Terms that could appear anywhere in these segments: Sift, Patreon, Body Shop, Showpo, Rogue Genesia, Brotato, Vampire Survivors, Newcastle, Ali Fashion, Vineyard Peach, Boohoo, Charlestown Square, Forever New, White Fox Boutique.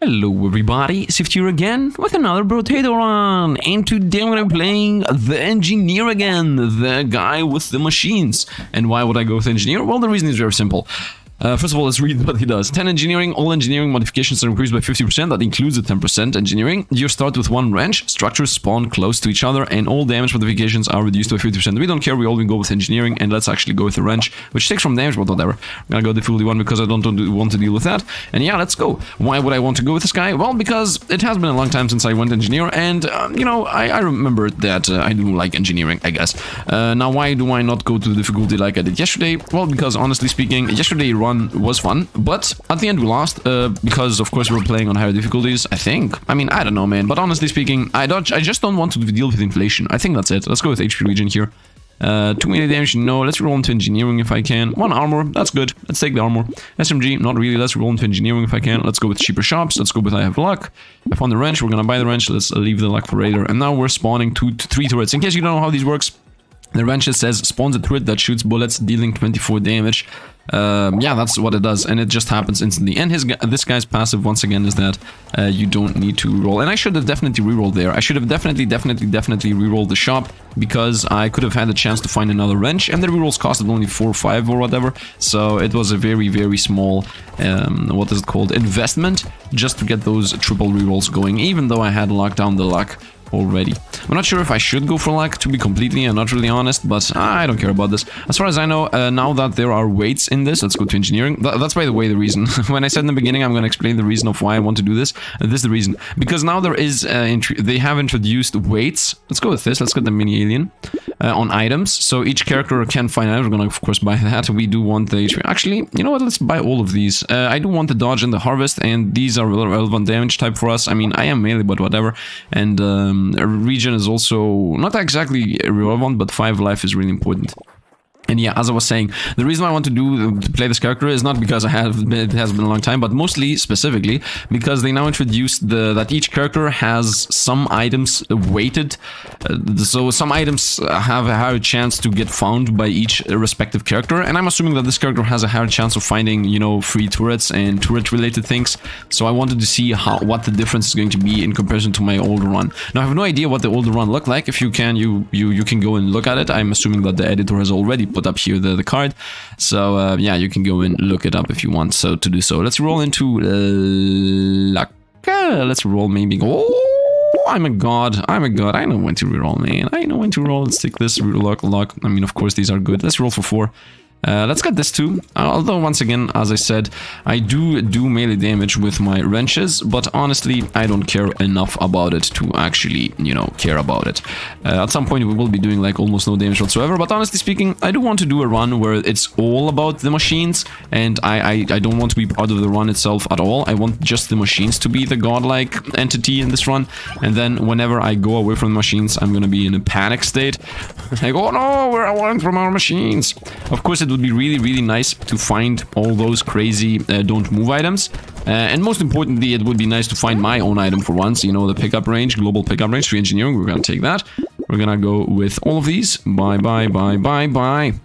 Hello everybody, Sift here again with another Brotato run, and today I'm gonna be playing the engineer again, the guy with the machines. And why would I go with engineer? Well, the reason is very simple. First of all, let's read what he does. 10 engineering, all engineering modifications are increased by 50%, that includes the 10% engineering. You start with one wrench, structures spawn close to each other, and all damage modifications are reduced by 50%. We don't care, we only go with engineering, and let's actually go with the wrench, which takes from damage, but whatever. I'm gonna go the fully one because I don't want to deal with that. And yeah, let's go. Why would I want to go with this guy? Well, because it has been a long time since I went engineer, and, you know, I remember that I do like engineering, I guess. Now, why do I not go to the difficulty like I did yesterday? Well, because honestly speaking, yesterday was fun, but at the end we lost because of course we were playing on higher difficulties, I think. I mean, I don't know, man, but honestly speaking, I just don't want to deal with inflation. I think that's it. Let's go with HP region here. 2 minute damage, no. Let's roll into engineering if I can. 1 armor, that's good. Let's take the armor. SMG, not really. Let's roll into engineering if I can. Let's go with cheaper shops. Let's go with I have luck. I found the wrench. We're gonna buy the wrench. Let's leave the luck for later. And now we're spawning 2 to 3 turrets. In case you don't know how these works, the wrench says spawns a turret that shoots bullets, dealing 24 damage. Yeah, that's what it does, and it just happens instantly. And this guy's passive once again is that you don't need to roll. And I should have definitely rerolled there. I should have definitely rerolled the shop, because I could have had a chance to find another wrench, and the rerolls costed only 4 or 5 or whatever. So it was a very, very small what is it called, investment, just to get those triple rerolls going, even though I had locked down the luck already. I'm not sure if I should go for luck, to be completely and not really honest, but I don't care about this. As far as I know, now that there are weights in this, let's go to engineering. That's by the way the reason. When I said in the beginning I'm going to explain the reason of why I want to do this, this is the reason. Because now there is, they have introduced weights. Let's go with this, let's get the mini alien on items. So each character can find items. We're going to of course buy that. We do want the HP. Actually, you know what, let's buy all of these. I do want the dodge and the harvest, and these are relevant damage type for us. I mean, I am melee, but whatever. And region is also not exactly relevant, but 5 life is really important. And yeah, as I was saying, the reason I want to play this character is not because it has been a long time, but mostly, specifically, because they now introduced that each character has some items weighted, so some items have a higher chance to get found by each respective character, and I'm assuming that this character has a higher chance of finding, you know, free turrets and turret-related things, so I wanted to see what the difference is going to be in comparison to my older run. Now, I have no idea what the older run looked like. If you can, you can go and look at it. I'm assuming that the editor has already put up here the card, so yeah, you can go and look it up if you want. So to do so, let's roll into luck. Let's roll maybe. Oh, I'm a god. I know when to reroll, man. I know when to roll. Let's take this luck. I mean, of course these are good. Let's roll for 4. Let's get this too. Although once again, as I said, I do melee damage with my wrenches, but honestly, I don't care enough about it to actually, you know, care about it. At some point, we will be doing like almost no damage whatsoever. But honestly speaking, I do want to do a run where it's all about the machines, and I don't want to be part of the run itself at all. I want just the machines to be the godlike entity in this run, and then whenever I go away from the machines, I'm gonna be in a panic state. Like, oh no, we're away from our machines. Of course, it would be really, really nice to find all those crazy don't move items, and most importantly, it would be nice to find my own item for once. You know, the pickup range, global pickup range, 3 engineering. We're gonna take that. We're gonna go with all of these. Bye.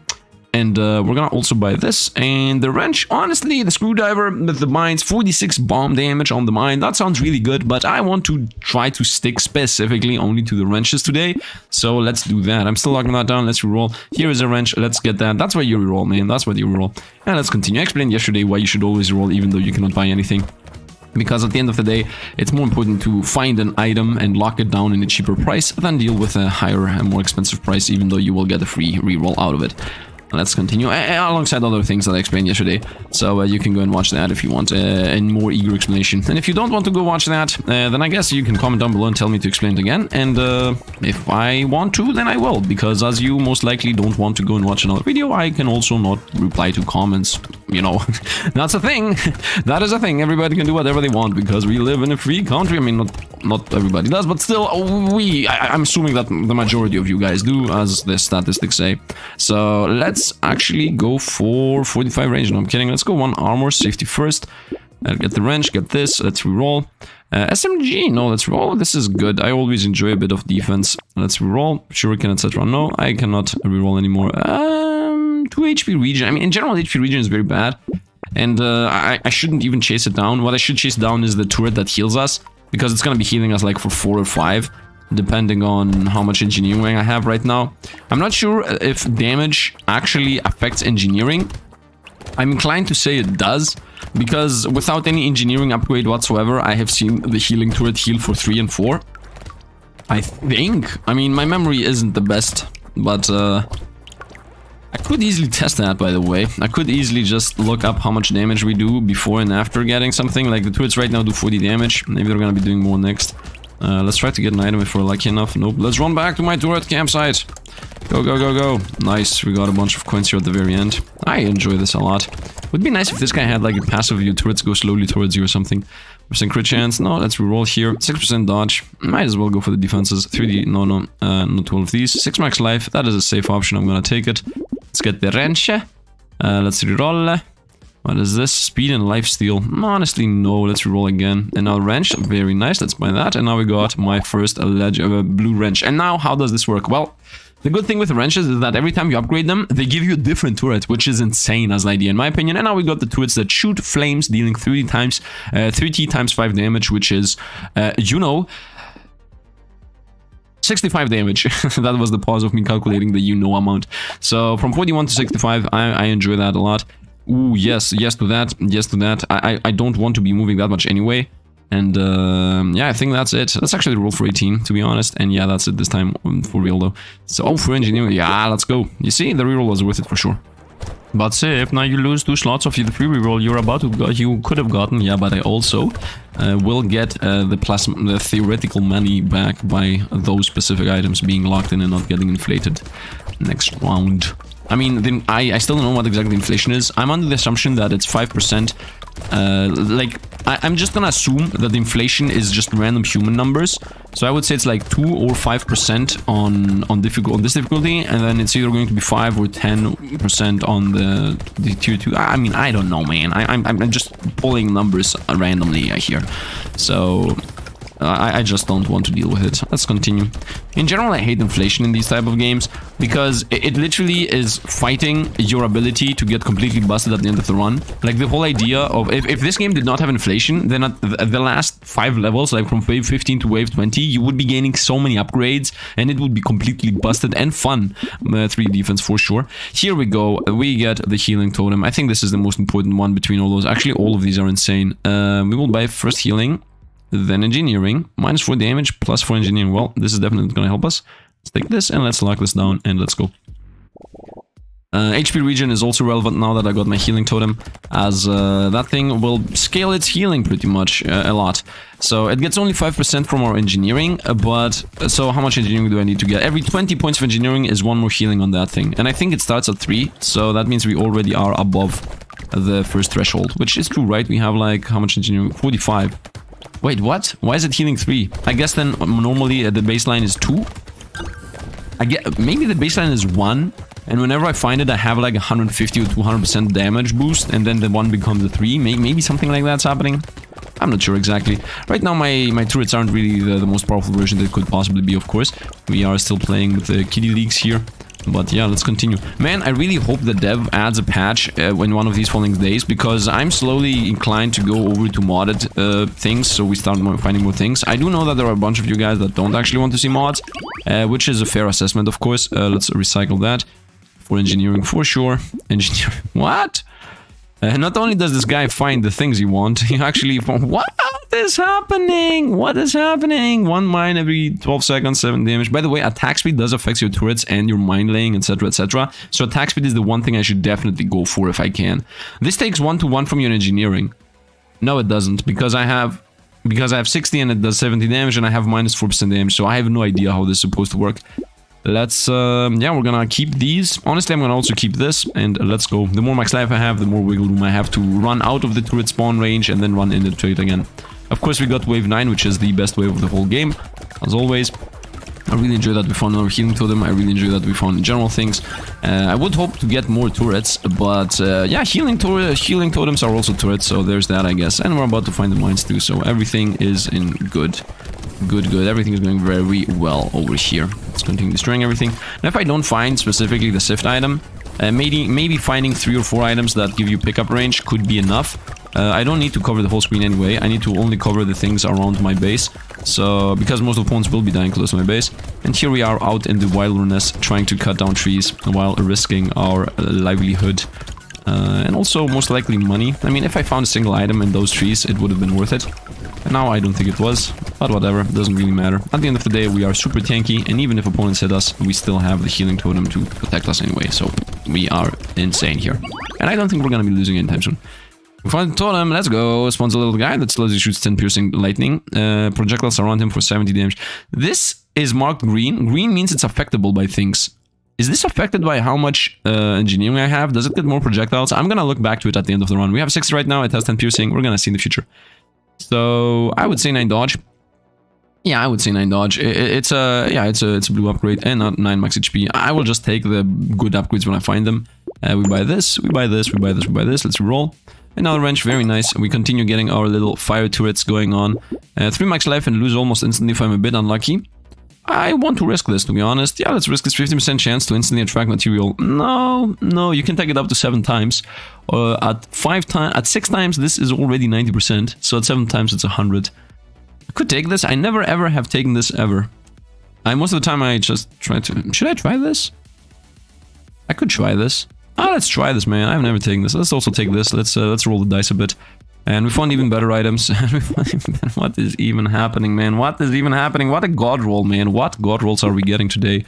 And we're gonna also buy this and the wrench. Honestly, the screwdriver with the mines, 46 bomb damage on the mine. That sounds really good, but I want to try to stick specifically only to the wrenches today. So let's do that. I'm still locking that down. Let's reroll. Here is a wrench. Let's get that. That's why you reroll, man. That's what you reroll. And let's continue. I explained yesterday why you should always roll, even though you cannot buy anything. Because at the end of the day, it's more important to find an item and lock it down in a cheaper price than deal with a higher and more expensive price, even though you will get a free reroll out of it. Let's continue, alongside other things that I explained yesterday. So you can go and watch that if you want a more eager explanation. And if you don't want to go watch that, then I guess you can comment down below and tell me to explain it again. And if I want to, then I will. Because as you most likely don't want to go and watch another video, I can also not reply to comments. You know, that's a thing. That is a thing. Everybody can do whatever they want because we live in a free country. I mean, not everybody does, but still, I'm assuming that the majority of you guys do, as the statistics say. So let's actually go for 45 range. No, I'm kidding. Let's go 1 armor, safety first. I'll get the wrench, get this. Let's reroll. SMG, no, let's roll. This is good. I always enjoy a bit of defense. Let's reroll. Shuriken, etc. No, I cannot reroll anymore. 2 HP region. I mean, in general, HP region is very bad. And I shouldn't even chase it down. What I should chase down is the turret that heals us, because it's gonna be healing us like for 4 or 5, depending on how much engineering I have right now. I'm not sure if damage actually affects engineering. I'm inclined to say it does, because without any engineering upgrade whatsoever, I have seen the healing turret heal for 3 and 4. I think. I mean, my memory isn't the best, but I could easily test that, by the way. I could easily just look up how much damage we do before and after getting something. Like, the turrets right now do 40 damage. Maybe they're gonna be doing more next. Let's try to get an item if we're lucky enough. Nope. Let's run back to my turret campsite. Go, go, go, go. Nice. We got a bunch of coins here at the very end. I enjoy this a lot. Would be nice if this guy had, like, a passive view. Turrets go slowly towards you or something. Percent crit chance. No, let's reroll here. 6% dodge. Might as well go for the defenses. 3D. No, no. Not 12 of these. 6 max life. That is a safe option. I'm gonna take it. Let's get the wrench. Let's reroll. What is this? Speed and lifesteal. Honestly, no. Let's roll again. And now wrench. Very nice. Let's buy that. And now we got my first blue wrench. And now, how does this work? Well, the good thing with wrenches is that every time you upgrade them, they give you a different turret, which is insane as an idea, in my opinion. And now we got the turrets that shoot flames, dealing 3T times 5 damage, which is, 65 damage. That was the pause of me calculating the amount. So from 41 to 65, I enjoy that a lot. Ooh, yes, yes to that, yes to that. I don't want to be moving that much anyway. And, yeah, I think that's it. Let's actually roll for 18, to be honest. And, yeah, that's it this time, for real, though. So, oh, for engineering. Yeah, let's go. You see, the reroll was worth it for sure. But, Sift, now you lose 2 slots of the free reroll you're about to go. You could have gotten. Yeah, but I also will get the theoretical money back by those specific items being locked in and not getting inflated next round. I mean, then I still don't know what exactly inflation is. I'm under the assumption that it's 5%. Like, I'm just gonna assume that inflation is just random human numbers. So I would say it's like 2 or 5% on this difficulty. And then it's either going to be 5 or 10% on the tier 2. I mean, I don't know, man. I'm just pulling numbers randomly here. So I just don't want to deal with it. Let's continue. In general, I hate inflation in these type of games, because it literally is fighting your ability to get completely busted at the end of the run. Like, the whole idea of, if this game did not have inflation, then at the last 5 levels, like from wave 15 to wave 20, you would be gaining so many upgrades, and it would be completely busted and fun. 3 defense for sure. Here we go. We get the healing totem. I think this is the most important one between all those. Actually, all of these are insane. We will buy first healing, then engineering. Minus 4 damage, plus 4 engineering. Well, this is definitely gonna help us. Let's take this and let's lock this down and let's go. HP regen is also relevant now that I got my healing totem, as that thing will scale its healing pretty much a lot. So it gets only 5% from our engineering, but so how much engineering do I need to get? Every 20 points of engineering is 1 more healing on that thing. And I think it starts at 3, so that means we already are above the first threshold, which is true, right? We have like, how much engineering? 45. Wait, what? Why is it healing 3? I guess then normally the baseline is 2? I get, maybe the baseline is 1, and whenever I find it, I have like 150 or 200% damage boost, and then the 1 becomes a 3. Maybe something like that's happening. I'm not sure exactly. Right now, my turrets aren't really the most powerful version they could possibly be, of course. We are still playing with the kiddie leagues here. But yeah, let's continue. Man, I really hope the dev adds a patch when one of these following days, because I'm slowly inclined to go over to modded things, so we start finding more things. I do know that there are a bunch of you guys that don't actually want to see mods, which is a fair assessment, of course. Let's recycle that for engineering for sure. Engineering. What? Not only does this guy find the things you want, he actually... What is happening? What is happening? 1 mine every 12 seconds, 7 damage. By the way, attack speed does affect your turrets and your mine laying, etc, etc. So attack speed is the one thing I should definitely go for if I can. This takes 1 to 1 from your engineering. No, it doesn't, because I have 60 and it does 70 damage, and I have minus 4% damage, so I have no idea how this is supposed to work. Let's, yeah, we're gonna keep these. Honestly, I'm gonna also keep this, and let's go. The more max life I have, the more wiggle room I have to run out of the turret spawn range and then run in the turret again. Of course, we got wave 9, which is the best wave of the whole game, as always. I really enjoy that we found our healing totem. I really enjoy that we found general things. I would hope to get more turrets, but yeah, healing totems are also turrets, so there's that, I guess. And we're about to find the mines too, so everything is in good. Everything is going very well over here. Let's continue destroying everything. Now, if I don't find specifically the Sift item, Maybe finding 3 or 4 items that give you pickup range could be enough. I don't need to cover the whole screen anyway. I need to only cover the things around my base. So, because most opponents will be dying close to my base. And here we are out in the wilderness trying to cut down trees while risking our livelihood. And also most likely money. I mean, if I found a single item in those trees, it would have been worth it. And now I don't think it was, but whatever, it doesn't really matter. At the end of the day, we are super tanky, and even if opponents hit us, we still have the healing totem to protect us anyway, so we are insane here. And I don't think we're gonna be losing any time soon. We find the totem, let's go. Spawns a little guy that slowly shoots 10 piercing lightning. Projectiles around him for 70 damage. This is marked green. Green means it's affectable by things. Is this affected by how much engineering I have? Does it get more projectiles? I'm gonna look back to it at the end of the run. We have 6 right now, it has 10 piercing, we're gonna see in the future. So, I would say 9 dodge. Yeah, I would say 9 dodge. It's a blue upgrade and not 9 max HP. I will just take the good upgrades when I find them. We buy this, we buy this, we buy this, we buy this, let's roll. Another wrench, very nice. We continue getting our little fire turrets going on. 3 max life and lose almost instantly if I'm a bit unlucky. I want to risk this, to be honest. Yeah, let's risk this 15% chance to instantly attract material. No, you can take it up to 7 times. At 6 times, this is already 90%. So at 7 times, it's 100. I could take this. I never ever have taken this ever. Most of the time, I just try to... Should I try this? I could try this. Let's try this, man. I've never taken this. Let's also take this. Let's roll the dice a bit. And we found even better items. What is even happening, man? What is even happening? What a god roll, man. What god rolls are we getting today?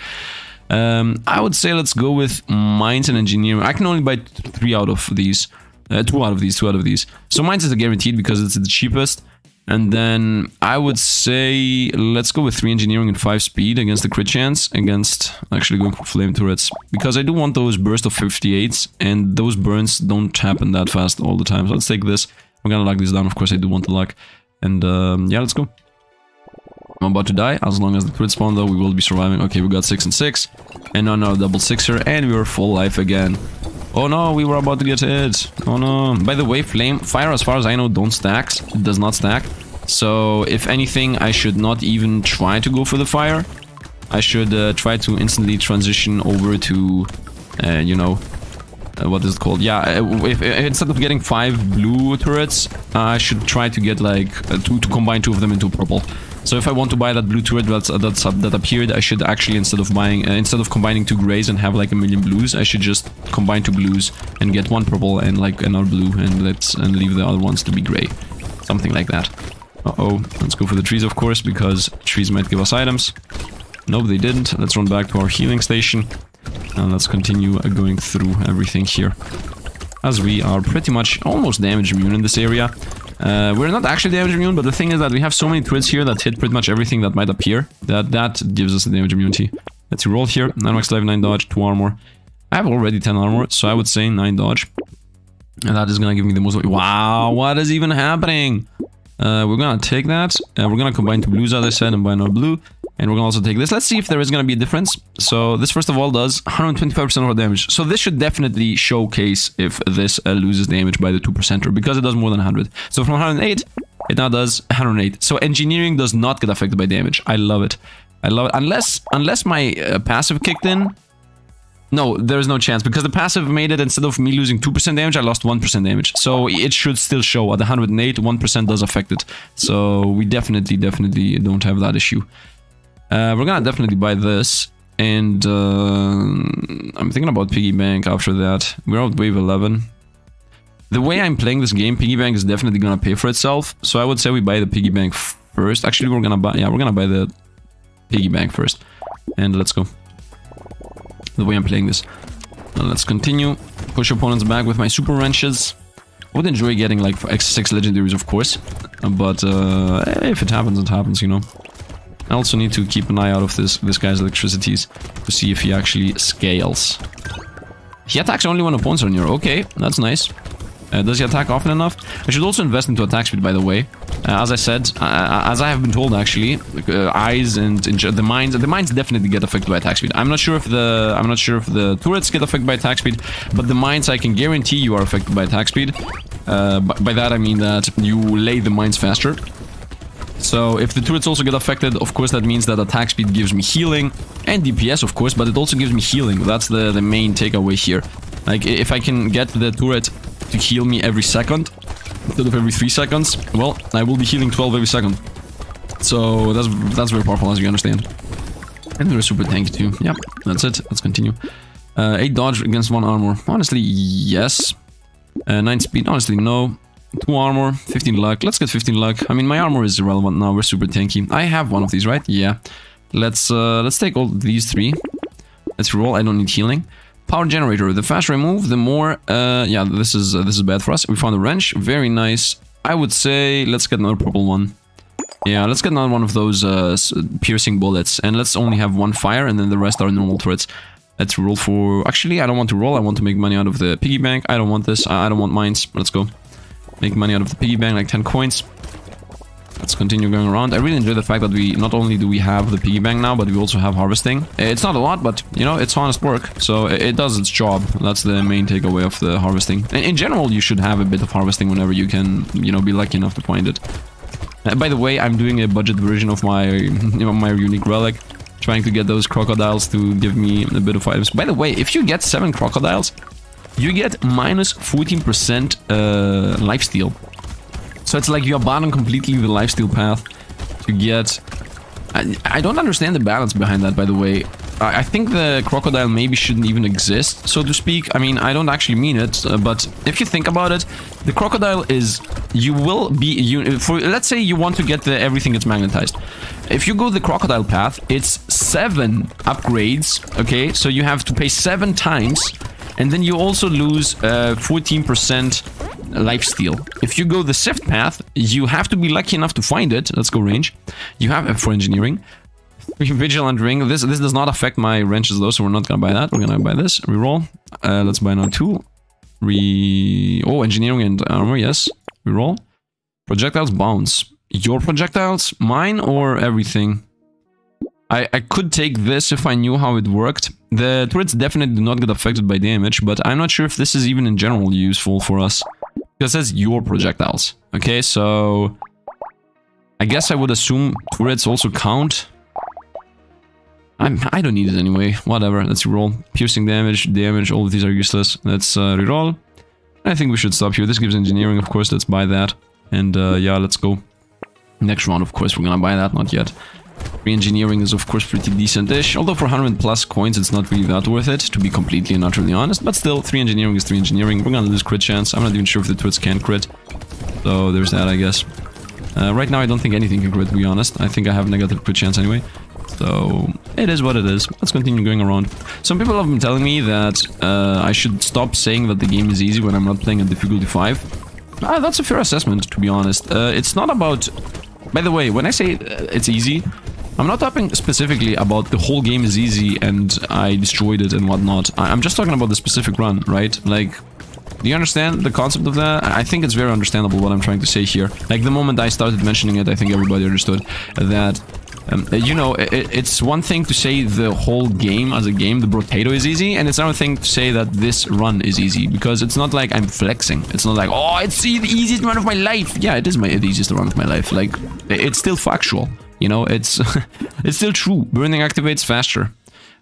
I would say let's go with mines and engineering. I can only buy 3 out of these. 2 out of these, 2 out of these. So mines is a guaranteed because it's the cheapest. And then I would say let's go with 3 engineering and 5 speed against the crit chance. Against actually going for flame turrets. Because I do want those bursts of 58s. And those burns don't happen that fast all the time. So let's take this. I'm gonna lock this down, of course I do want to lock. And yeah, let's go. I'm about to die. As long as the crit spawn though, we will be surviving. Okay, we got 6 and 6. And on our double sixer, and we were full life again. Oh no, we were about to get hit. Oh no. By the way, flame fire, as far as I know, don't stack. It does not stack. So if anything, I should not even try to go for the fire. I should try to instantly transition over to, you know, what is it called? Yeah, if instead of getting 5 blue turrets, I should try to get like to combine 2 of them into purple. So if I want to buy that blue turret that appeared, I should actually instead of combining 2 grays and have like 1 million blues, I should just combine 2 blues and get 1 purple and like another blue, and leave the other ones to be gray, something like that. Uh-oh, let's go for the trees, of course, because trees might give us items. Nope, they didn't. Let's run back to our healing station. And let's continue going through everything here, as we are pretty much almost damage immune in this area. We're not actually damage immune, but the thing is that we have so many turrets here that hit pretty much everything that might appear, that gives us the damage immunity. Let's roll here. 9 max life, 9 dodge, 2 armor. I have already 10 armor, so I would say 9 dodge. And that is gonna give me the most... Wow, what is even happening? We're gonna take that, and we're gonna combine 2 blues, as I said, and buy another blue. And we're gonna also take this. Let's see if there is gonna be a difference. So this first of all does 125% of our damage. So this should definitely showcase if this loses damage by the 2%er, because it does more than 100. So from 108, it now does 108. So engineering does not get affected by damage. I love it. I love it. Unless my passive kicked in. No, there's no chance, because the passive made it, instead of me losing 2% damage, I lost 1% damage. So it should still show at 108, 1% does affect it. So we definitely don't have that issue. We're gonna definitely buy this, and I'm thinking about piggy bank after that. We're at wave 11. The way I'm playing this game, piggy bank is definitely gonna pay for itself. So I would say we buy the piggy bank first. Actually, we're gonna buy the piggy bank first, and let's go. The way I'm playing this, and let's continue. Push opponents back with my super wrenches. I would enjoy getting like 6 legendaries, of course, but if it happens, it happens, you know. I also need to keep an eye out of this guy's electricities to see if he actually scales. He attacks only when opponents are near. Okay, that's nice. Does he attack often enough? I should also invest into attack speed, by the way. As I said, as I have been told, actually, eyes and the mines definitely get affected by attack speed. I'm not sure if the turrets get affected by attack speed, but the mines, I can guarantee you, are affected by attack speed. By that I mean that you lay the mines faster. So if the turrets also get affected, of course, that means that attack speed gives me healing and DPS, of course, but it also gives me healing. That's the main takeaway here. Like, if I can get the turret to heal me every second instead of every 3 seconds, well, I will be healing 12 every second. So that's very powerful, as you understand. And they're super tanky too. Yeah, that's it. Let's continue. 8 dodge against 1 armor. Honestly, yes. 9 speed. Honestly, no. 2 armor, 15 luck. Let's get 15 luck. I mean, my armor is irrelevant now. We're super tanky. I have one of these, right? Yeah. Let's take all these 3. Let's roll. I don't need healing. Power generator. The faster I move, the more. Yeah, this is bad for us. We found a wrench. Very nice. I would say let's get another purple one. Yeah, let's get another one of those piercing bullets, and let's only have 1 fire, and then the rest are normal turrets. Let's roll for... Actually, I don't want to roll. I want to make money out of the piggy bank. I don't want this. I don't want mines. Let's go. Make money out of the piggy bank, like 10 coins. Let's continue going around. I really enjoy the fact that we... Not only do we have the piggy bank now, but we also have harvesting. It's not a lot, but, you know, it's honest work. So it does its job. That's the main takeaway of the harvesting. In general, you should have a bit of harvesting whenever you can, you know, be lucky enough to find it. By the way, I'm doing a budget version of my, my unique relic. Trying to get those crocodiles to give me a bit of items. By the way, if you get 7 crocodiles, you get minus 14% lifesteal. So it's like you abandon completely the lifesteal path to get... I don't understand the balance behind that, by the way. I think the crocodile maybe shouldn't even exist, so to speak. I mean, I don't actually mean it, but if you think about it, the crocodile is... You will be... let's say you want to get the everything that's magnetized. If you go the crocodile path, it's 7 upgrades, okay? So you have to pay 7 times, and then you also lose 14% lifesteal. If you go the Sift path, you have to be lucky enough to find it. Let's go range. You have... for engineering... Vigilant ring. This does not affect my wrenches though, so we're not gonna buy that. We're gonna buy this. Reroll. Let's buy another tool. Oh, engineering and armor. Yes. Reroll. Projectiles bounce. Your projectiles, mine, or everything. I could take this if I knew how it worked. The turrets definitely do not get affected by damage, but I'm not sure if this is even in general useful for us. Because it says your projectiles. Okay, so I guess I would assume turrets also count. I don't need it anyway. Whatever. Let's roll. Piercing damage. All of these are useless. Let's reroll. I think we should stop here. This gives engineering, of course. Let's buy that. And yeah, let's go. Next round, of course, we're gonna buy that. Not yet. Re-engineering is, of course, pretty decent-ish. Although for 100 plus coins, it's not really that worth it, to be completely and utterly honest. But still, 3 engineering is 3 engineering. We're gonna lose crit chance. I'm not even sure if the turrets can crit. So there's that, I guess. Right now, I don't think anything can crit, to be honest. I think I have negative crit chance anyway. So, it is what it is. Let's continue going around. Some people have been telling me that I should stop saying that the game is easy when I'm not playing at difficulty 5. That's a fair assessment, to be honest. It's not about... By the way, when I say it's easy, I'm not talking specifically about the whole game is easy and I destroyed it and whatnot. I'm just talking about the specific run, right? Like... Do you understand the concept of that? I think it's very understandable what I'm trying to say here. Like, the moment I started mentioning it, I think everybody understood that... you know, it's one thing to say the whole game as a game, the Brotato is easy, and it's another thing to say that this run is easy, because it's not like I'm flexing. It's not like, oh, it's the easiest run of my life. Yeah, it is the easiest run of my life. Like, it's still factual, you know, it's it's still true. Burning activates faster.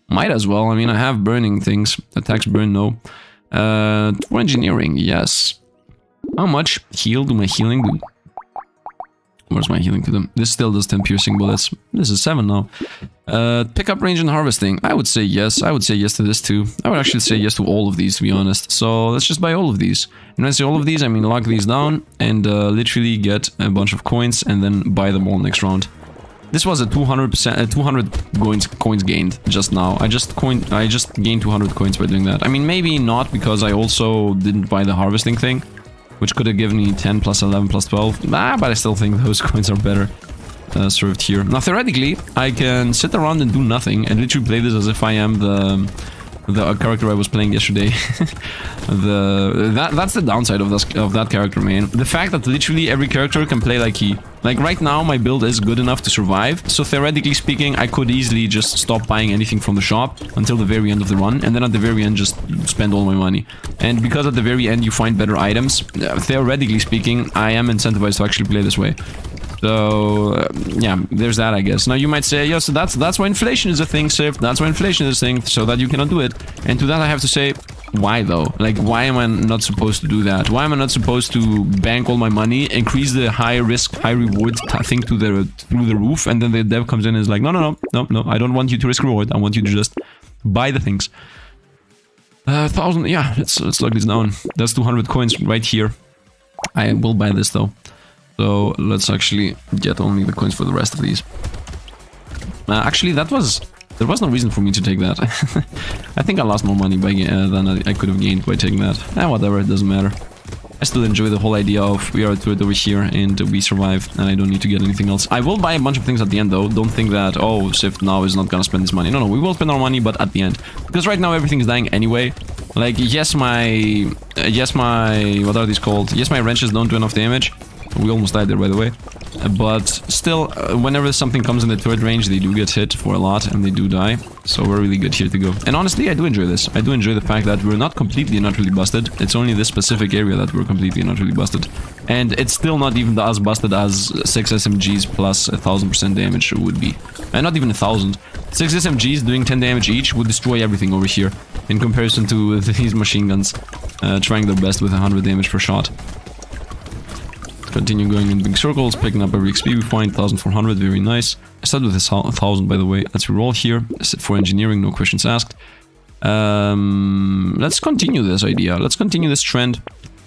Might as well. I mean, I have burning things. Attacks burn, no. For engineering, yes. How much heal do my healing do? Where's my healing to them? This still does 10 piercing bullets. This is 7 now. Pickup range and harvesting. I would say yes. I would say yes to this too. I would actually say yes to all of these, to be honest. So let's just buy all of these. And when I say all of these, I mean lock these down and literally get a bunch of coins and then buy them all next round. This was a 200 coins gained just now. I just gained 200 coins by doing that. I mean, maybe not, because I also didn't buy the harvesting thing, which could have given me 10 plus 11 plus 12. Nah, but I still think those coins are better served here. Now, theoretically, I can sit around and do nothing and literally play this as if I am the character I was playing yesterday. That's the downside of that character, man. The fact that literally every character can play like he. Like, right now, my build is good enough to survive. So, theoretically speaking, I could easily just stop buying anything from the shop until the very end of the run. And then at the very end, just spend all my money. And because at the very end, you find better items, theoretically speaking, I am incentivized to actually play this way. So yeah, there's that, I guess. Now you might say, yeah, so that's why inflation is a thing, Sift. That's why inflation is a thing, so that you cannot do it. And to that I have to say, why though? Like, why am I not supposed to do that? Why am I not supposed to bank all my money, increase the high risk, high reward thing to the through the roof, and then the dev comes in and is like, no, I don't want you to risk reward. I want you to just buy the things. 1,000, yeah, let's lock this down. That's 200 coins right here. I will buy this though. So let's actually get only the coins for the rest of these. Actually, there was no reason for me to take that. I think I lost more money by, than I could have gained by taking that. Whatever, it doesn't matter. I still enjoy the whole idea of we are at it over here and we survive and I don't need to get anything else. I will buy a bunch of things at the end though. Don't think that, oh, Sift now is not gonna spend this money. No, we will spend our money, but at the end. Because right now everything is dying anyway. Like, yes my, what are these called? Yes, my wrenches don't do enough damage. We almost died there, by the way. But still, whenever something comes in the third range, they do get hit for a lot and they do die. So we're really good here to go. And honestly, I do enjoy this. I do enjoy the fact that we're not completely and utterly busted. It's only this specific area that we're completely and utterly busted. And it's still not even as busted as 6 SMGs plus 1000% damage would be. And not even 1000. 6 SMGs doing 10 damage each would destroy everything over here in comparison to these machine guns trying their best with 100 damage per shot. Continue going in big circles, picking up every XP we find. 1400, very nice. I started with 1000, by the way. Let's reroll here. For engineering, no questions asked. Let's continue this idea. Let's continue this trend.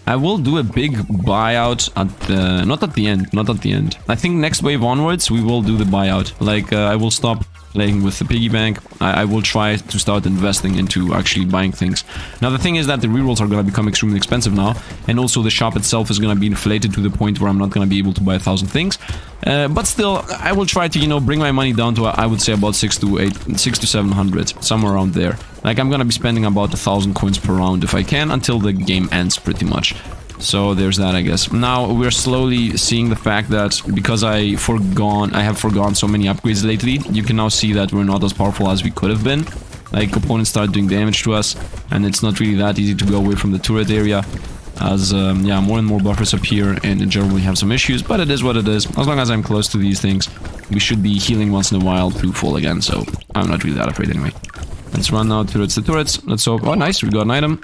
I will do a big buyout at the... Not at the end. I think next wave onwards, we will do the buyout. Like, I will stop playing with the piggy bank. I will try to start investing into actually buying things. Now the thing is that the rerolls are going to become extremely expensive now, and also the shop itself is going to be inflated to the point where I'm not going to be able to buy 1,000 things. But still, I will try to, you know, bring my money down to, I would say, about 600 to 700, somewhere around there. Like, I'm going to be spending about 1,000 coins per round if I can, until the game ends pretty much. So there's that, I guess. Now we're slowly seeing the fact that because I have forgone so many upgrades lately, you can now see that we're not as powerful as we could have been. Like, opponents start doing damage to us, and it's not really that easy to go away from the turret area. As yeah, more and more buffers appear, and in general we have some issues, but it is what it is. As long as I'm close to these things, we should be healing once in a while through fall again. So I'm not really that afraid anyway. Let's run now towards the turrets. Let's hope. Oh, nice, we got an item.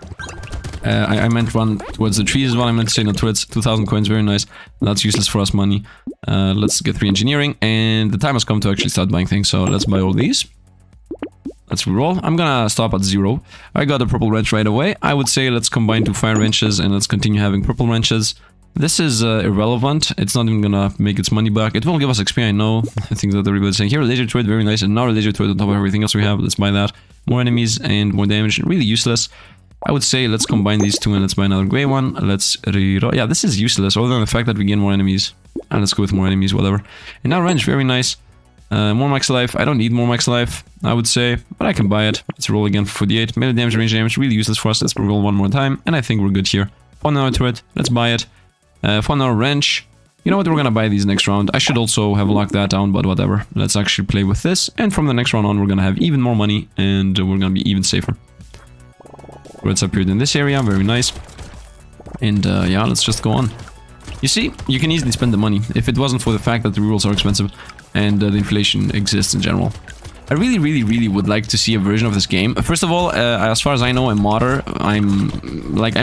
I meant run towards the trees is what I meant to say, not towards 2,000 coins, very nice. That's useless for us money. Let's get through engineering, and the time has come to actually start buying things, so let's buy all these. Let's reroll. I'm gonna stop at 0. I got a purple wrench right away. I would say let's combine 2 fire wrenches and let's continue having purple wrenches. This is irrelevant. It's not even gonna make its money back. It won't give us XP, I know. I think that everybody's saying here, laser turret, very nice. And now a laser turret on top of everything else we have. Let's buy that. More enemies and more damage. Really useless. I would say let's combine these two and let's buy another gray one. Let's reroll. Yeah, this is useless, other than the fact that we gain more enemies. And let's go with more enemies, whatever. And now wrench, very nice. More max life. I don't need more max life, I would say, but I can buy it. Let's roll again for 48. Melee damage, range damage, really useless for us. Let's roll one more time, and I think we're good here. 1 hour turret, let's buy it. 1 hour wrench. You know what, we're gonna buy these next round. I should also have locked that down, but whatever. Let's actually play with this, and from the next round on, we're gonna have even more money, and we're gonna be even safer. It's appeared in this area, very nice. And yeah, let's just go on. You see, you can easily spend the money if it wasn't for the fact that the rules are expensive and the inflation exists in general. I really, really, really would like to see a version of this game. First of all, as far as I know, a modder, I'm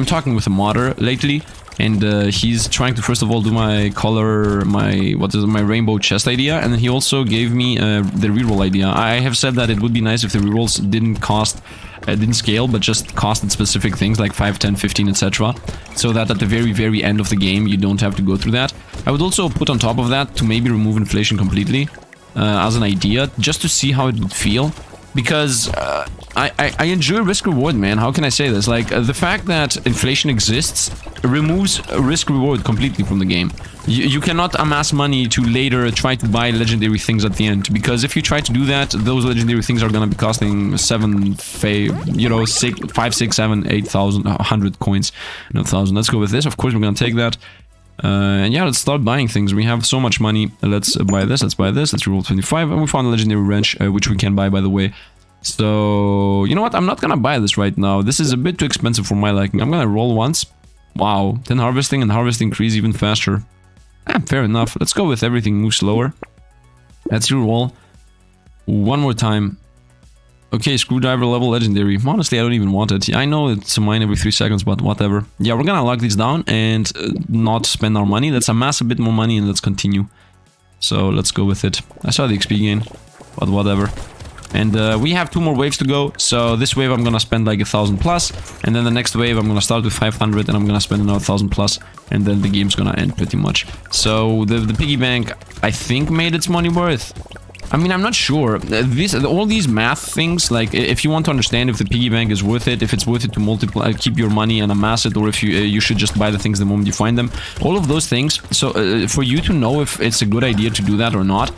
talking with a modder lately, and he's trying to first of all do my color, my rainbow chest idea, and then he also gave me the reroll idea. I have said that it would be nice if the rerolls didn't scale, but just costed specific things like 5, 10, 15, etc. So that at the very, very end of the game, you don't have to go through that. I would also put on top of that to maybe remove inflation completely as an idea, just to see how it would feel. Because I enjoy risk-reward, man. How can I say this? Like, the fact that inflation exists removes risk-reward completely from the game. You cannot amass money to later try to buy legendary things at the end. Because if you try to do that, those legendary things are going to be costing 800 coins. Not 1,000. Let's go with this. Of course, we're going to take that. And yeah, let's start buying things. We have so much money. Let's buy this, let's buy this, let's roll 25. And we found a legendary wrench, which we can buy, by the way. So, you know what? I'm not gonna buy this right now. This is a bit too expensive for my liking. I'm gonna roll once. Wow, then harvesting, and harvesting increase even faster. Ah, fair enough. Let's go with everything moves slower. That's your wall. One more time. Okay, screwdriver level legendary. Honestly, I don't even want it. Yeah, I know it's a mine every 3 seconds, but whatever. Yeah, we're gonna lock these down and not spend our money. Let's amass a bit more money and let's continue. So let's go with it. I saw the XP gain, but whatever. And we have 2 more waves to go. So this wave I'm gonna spend like 1,000+, and then the next wave I'm gonna start with 500, and I'm gonna spend another 1,000+, and then the game's gonna end pretty much. So the piggy bank, I think, made its money worth. I mean, I'm not sure. All these math things, like, if you want to understand if the piggy bank is worth it, if it's worth it to multiply, keep your money and amass it, or if you you should just buy the things the moment you find them, all of those things. So for you to know if it's a good idea to do that or not,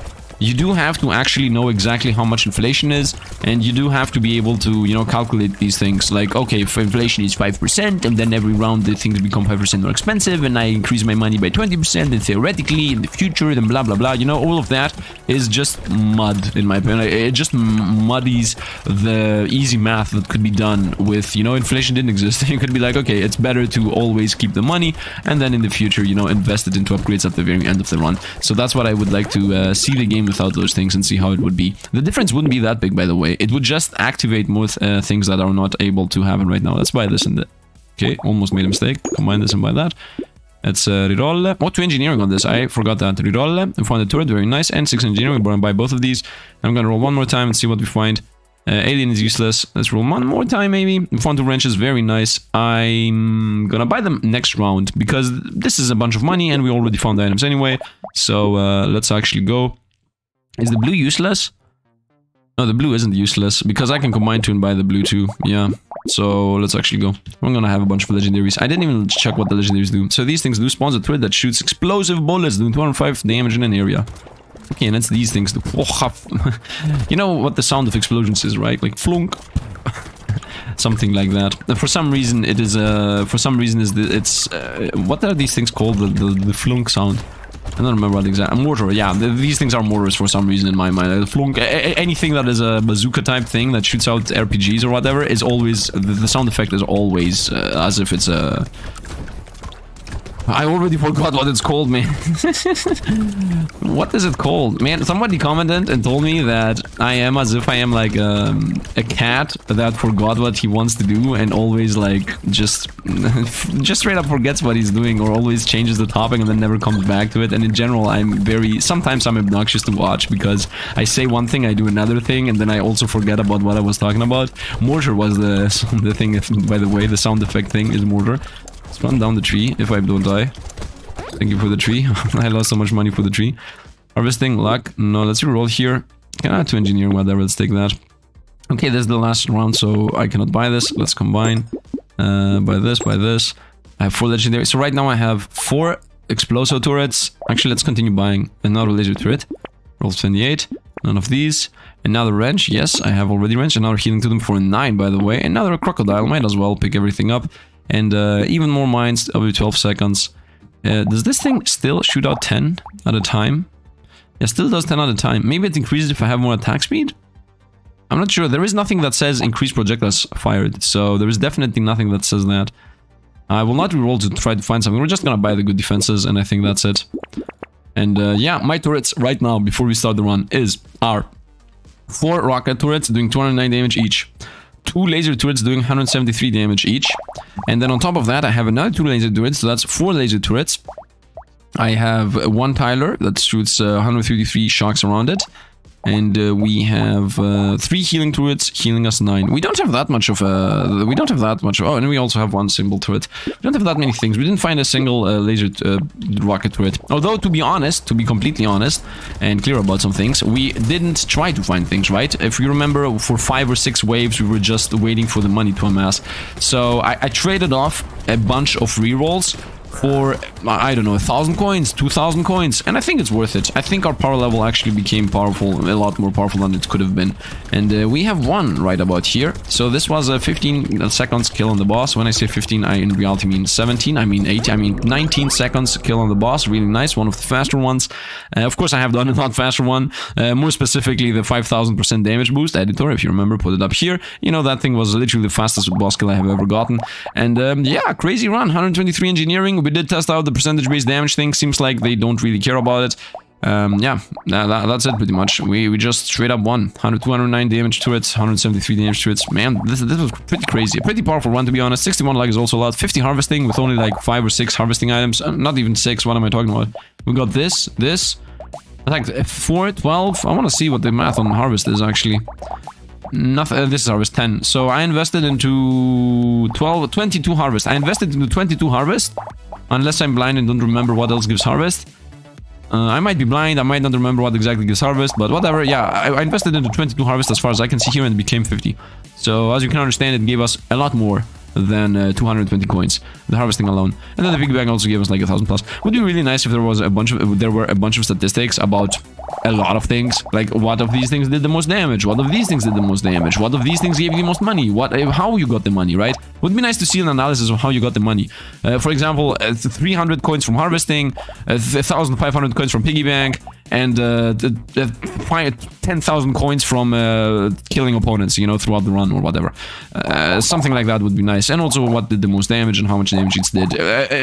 you do have to actually know exactly how much inflation is, and you do have to be able to, you know, calculate these things. Like, okay, if inflation is 5%, and then every round the things become 5% more expensive, and I increase my money by 20%, and theoretically in the future, then blah blah blah. You know, all of that is just mud, in my opinion. It just muddies the easy math that could be done with, you know, inflation didn't exist. You could be like, okay, it's better to always keep the money, and then in the future, you know, invest it into upgrades at the very end of the run. So that's what I would like to see the game without those things and see how it would be. The difference wouldn't be that big, by the way. It would just activate more things that are not able to happen right now. Let's buy this and that. Okay, almost made a mistake. Combine this and buy that. Let's reroll. What to engineering on this? I forgot that. Reroll. We found a turret, very nice. And 6 engineering. We're gonna buy both of these. I'm gonna roll one more time and see what we find. Alien is useless. Let's roll one more time, maybe. We found 2 wrenches, very nice. I'm gonna buy them next round because this is a bunch of money and we already found the items anyway. So let's actually go. Is the blue useless? No, the blue isn't useless, because I can combine 2 and buy the blue too. Yeah, so let's actually go. I'm gonna have a bunch of legendaries. I didn't even check what the legendaries do. So these things do spawn a turret that shoots explosive bullets, doing 205 damage in an area. Okay, and that's these things do. You know what the sound of explosions is, right? Like flunk. Something like that. For some reason it is, what are these things called? The flunk sound. I don't remember what exactly. Mortar, yeah. These things are mortars for some reason in my mind. Like the flunk, anything that is a bazooka type thing that shoots out RPGs or whatever is always... The sound effect is always as if it's a... I already forgot what it's called, man. What is it called? Man, somebody commented and told me that I am as if I am like a cat that forgot what he wants to do and always like just straight up forgets what he's doing or always changes the topic and then never comes back to it. And in general, sometimes I'm obnoxious to watch because I say one thing, I do another thing, and then I also forget about what I was talking about. Mortar was the thing, by the way, the sound effect thing is mortar. Let's run down the tree, if I don't die. Thank you for the tree. I lost so much money for the tree. Harvesting, luck. No, let's reroll here. Can I have to engineer? Whatever, let's take that. Okay, this is the last round, so I cannot buy this. Let's combine. Buy this, buy this. I have 4 legendary. So right now I have 4 explosive turrets. Actually, let's continue buying another laser turret. Roll 28. None of these. Another wrench. Yes, I have already wrench. Another healing to them for 9, by the way. Another crocodile. Might as well pick everything up. And even more mines every 12 seconds. Does this thing still shoot out 10 at a time? It still does 10 at a time. Maybe it increases if I have more attack speed? I'm not sure. There is nothing that says increase projectiles fired. So there is definitely nothing that says that. I will not reroll to try to find something. We're just gonna buy the good defenses and I think that's it. And yeah, my turrets right now, before we start the run, are 4 rocket turrets doing 209 damage each. 2 laser turrets doing 173 damage each. And then on top of that, I have another 2 laser turrets, so that's 4 laser turrets. I have 1 Tyler that shoots 133 shocks around it. And we have 3 healing turrets, healing us 9. We don't have that much of a... We don't have that much of... Oh, and we also have 1 symbol turret. We don't have that many things. We didn't find a single laser rocket turret. Although, to be honest, to be completely honest and clear about some things, we didn't try to find things, right? If you remember, for 5 or 6 waves, we were just waiting for the money to amass. So, I traded off a bunch of rerolls for, I don't know, 1,000 coins, 2,000 coins, and I think it's worth it. I think our power level actually became powerful, a lot more powerful than it could have been. And we have 1 right about here. So this was a 15 seconds kill on the boss. When I say 15, I in reality mean 17, I mean 18, I mean 19 seconds kill on the boss. Really nice, one of the faster ones. Of course, I have done a lot faster one. More specifically, the 5,000% damage boost editor, if you remember, put it up here. You know, that thing was literally the fastest boss kill I have ever gotten. And yeah, crazy run, 123 engineering, We did test out the percentage-based damage thing. Seems like they don't really care about it. Yeah, that's it pretty much. We just straight up won. 209 damage to it, 173 damage to it. Man, this was pretty crazy. A pretty powerful one, to be honest. 61 luck is also a lot. 50 harvesting with only like 5 or 6 harvesting items. Not even 6, what am I talking about? We got this. I think 4, 12. I want to see what the math on harvest is, actually. Nothing. This is harvest 10. So I invested into 22 harvest. I invested into 22 harvest. Unless I'm blind and don't remember what else gives harvest. I might be blind, I might not remember what exactly gives harvest, but whatever, yeah, I invested into 22 harvest as far as I can see here, and it became 50. So, as you can understand, it gave us a lot more than 220 coins, the harvesting alone. And then the piggy bank also gave us like 1,000 plus. Would be really nice if there were a bunch of statistics about a lot of things, like what of these things did the most damage, what of these things did the most damage, what of these things gave you the most money, how you got the money, right? Would be nice to see an analysis of how you got the money. For example, 300 coins from harvesting, 1,500 coins from piggy bank, and 10,000 coins from killing opponents, you know, throughout the run or whatever. Something like that would be nice. And also what did the most damage and how much damage it did.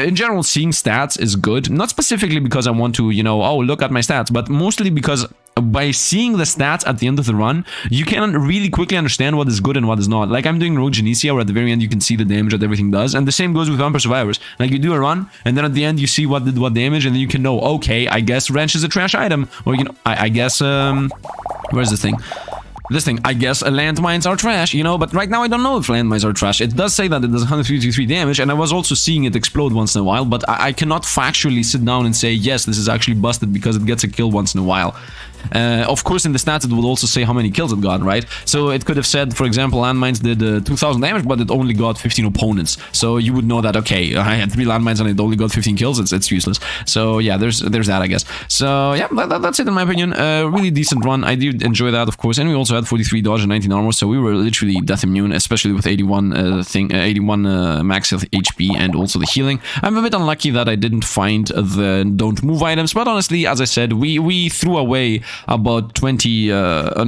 In general, seeing stats is good. Not specifically because I want to, you know, oh, look at my stats, but mostly because by seeing the stats at the end of the run, you can really quickly understand what is good and what is not. Like, I'm doing Rogue Genesia, where at the very end you can see the damage that everything does, and the same goes with Vampire Survivors. Like, you do a run, and then at the end you see what did what damage, and then you can know, okay, I guess wrench is a trash item, or, you know, I guess, where's this thing? This thing, I guess landmines are trash, you know, but right now I don't know if landmines are trash. It does say that it does 153 damage, and I was also seeing it explode once in a while, but I cannot factually sit down and say, yes, this is actually busted because it gets a kill once in a while. Of course, in the stats, it would also say how many kills it got, right? So it could have said, for example, landmines did 2,000 damage, but it only got 15 opponents. So you would know that, okay, I had 3 landmines and it only got 15 kills. It's useless. So yeah, there's that, I guess. So yeah, that's it in my opinion. Really decent run. I did enjoy that, of course. And we also had 43 dodge and 19 armor, so we were literally death immune, especially with 81 max health HP and also the healing. I'm a bit unlucky that I didn't find the don't move items, but honestly, as I said, we threw away about 20, I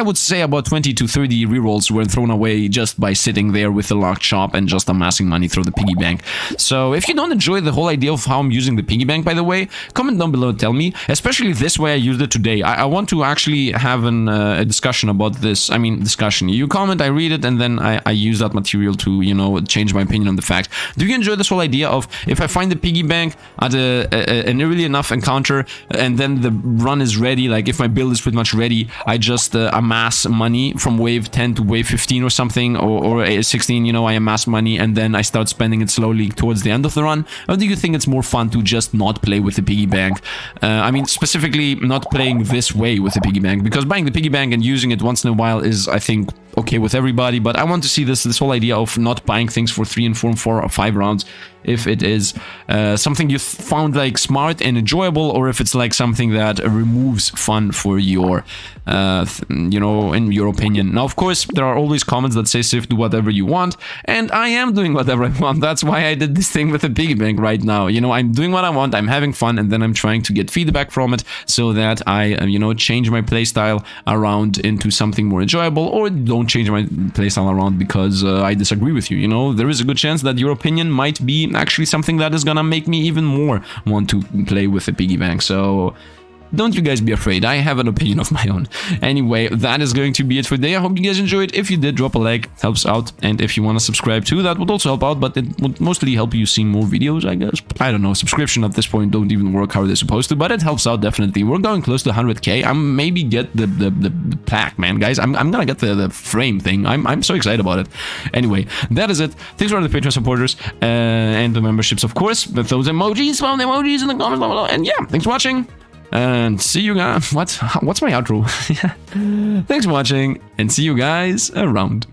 would say about 20 to 30 rerolls were thrown away just by sitting there with the locked shop and just amassing money through the piggy bank. So if you don't enjoy the whole idea of how I'm using the piggy bank, by the way, comment down below and tell me, especially this way I used it today. I want to actually have a discussion about this. I mean, discussion. You comment, I read it, and then I use that material to, you know, change my opinion on the fact. Do you enjoy this whole idea of if I find the piggy bank at an early enough encounter and then the run is ready, like if my build is pretty much ready, I just amass money from wave 10 to wave 15 or something, or 16, you know, I amass money and then I start spending it slowly towards the end of the run? Or do you think it's more fun to just not play with the piggy bank? I mean, specifically not playing this way with the piggy bank, because buying the piggy bank and using it once in a while is, I think, okay with everybody, but I want to see this whole idea of not buying things for 3 and 4 or 5 rounds, if it is something you found like smart and enjoyable, or if it's like something that removes fun for your you know, in your opinion. Now, of course, there are always comments that say Sift, do whatever you want, and I am doing whatever I want. That's why I did this thing with the piggy bank right now. You know, I'm doing what I want, I'm having fun, and then I'm trying to get feedback from it so that I you know, change my playstyle around into something more enjoyable, or don't change my playstyle around because I disagree with you. You know, there is a good chance that your opinion might be actually something that is gonna make me even more want to play with the piggy bank. So don't you guys be afraid, I have an opinion of my own. Anyway, that is going to be it for today. I hope you guys enjoyed. If you did, drop a like, helps out. And if you want to subscribe too, that would also help out, but it would mostly help you see more videos, I guess. I don't know, subscription at this point don't even work how they're supposed to, but it helps out definitely. We're going close to 100k. I'm maybe get the pack, man, guys. I'm gonna get the frame thing. I'm so excited about it. Anyway, that is it. Thanks for all the Patreon supporters and the memberships, of course. But those emojis, found emojis in the comments down below. And yeah, thanks for watching. And see you guys. What's my outro? Thanks for watching, and see you guys around.